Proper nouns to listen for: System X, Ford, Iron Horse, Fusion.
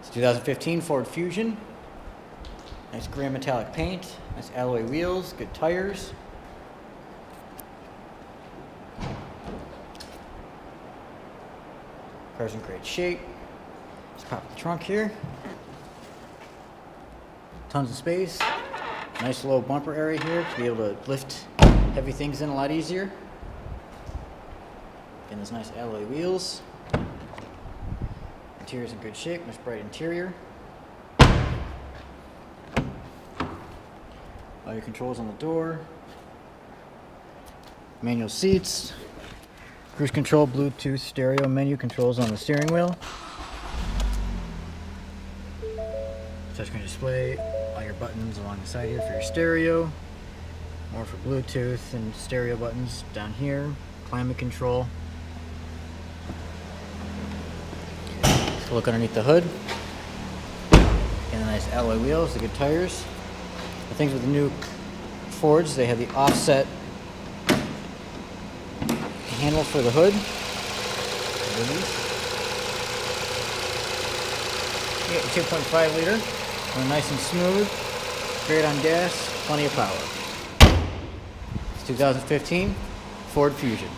It's 2015 Ford Fusion. Nice gray metallic paint, nice alloy wheels, good tires. Car's in great shape. Let's pop the trunk here. Tons of space. Nice low bumper area here to be able to lift heavy things in a lot easier. Again, those nice alloy wheels. Interior's in good shape, nice bright interior. All your controls on the door. Manual seats. Cruise control, Bluetooth, stereo, menu controls on the steering wheel. Touchscreen display, all your buttons along the side here for your stereo. More for Bluetooth and stereo buttons down here. Climate control. Let's look underneath the hood. And the nice alloy wheels, the good tires. The things with the new Fords, they have the offset handle for the hood. You get the 2.5 liter, they're nice and smooth, great on gas, plenty of power. It's 2015 Ford Fusion.